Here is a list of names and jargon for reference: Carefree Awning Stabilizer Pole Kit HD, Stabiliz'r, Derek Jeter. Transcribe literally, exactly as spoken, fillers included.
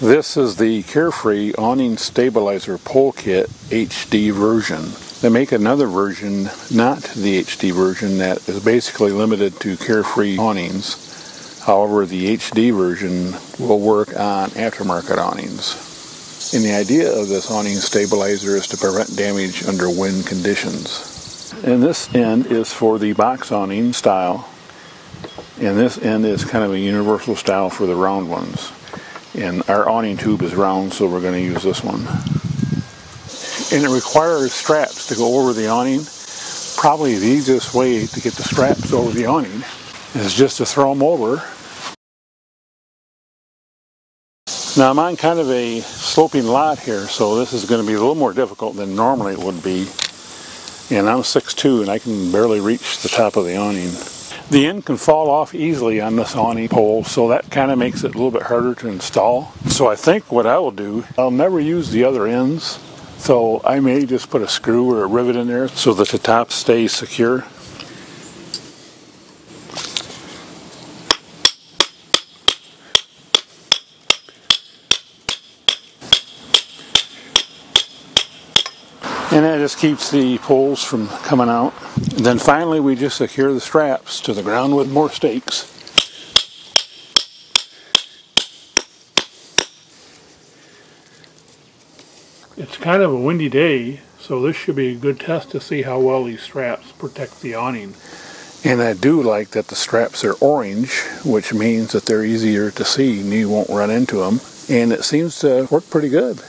This is the Carefree Awning Stabilizer Pole Kit H D version. They make another version, not the H D version, that is basically limited to Carefree awnings. However, the H D version will work on aftermarket awnings. And the idea of this awning stabilizer is to prevent damage under wind conditions. And this end is for the box awning style. And this end is kind of a universal style for the round ones. And our awning tube is round, so we're going to use this one. And it requires straps to go over the awning. Probably the easiest way to get the straps over the awning is just to throw them over. Now I'm on kind of a sloping lot here, so this is going to be a little more difficult than normally it would be. And I'm six foot two and I can barely reach the top of the awning. The end can fall off easily on this awning pole, so that kind of makes it a little bit harder to install. So I think what I will do, I'll never use the other ends, so I may just put a screw or a rivet in there so that the top stays secure. And that just keeps the poles from coming out. And then finally we just secure the straps to the ground with more stakes. It's kind of a windy day, so this should be a good test to see how well these straps protect the awning. And I do like that the straps are orange, which means that they're easier to see and you won't run into them. And it seems to work pretty good.